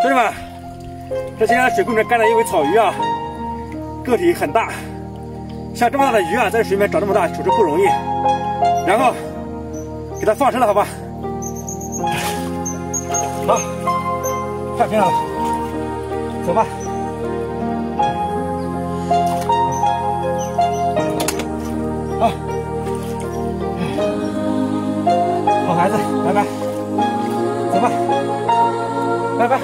同志们，在新阳水库里面干了一尾草鱼啊，个体很大，像这么大的鱼啊，在水里面长这么大，确实不容易。然后给它放生了，好吧？好，快平了，走吧。 好孩子，拜拜，走吧，拜拜。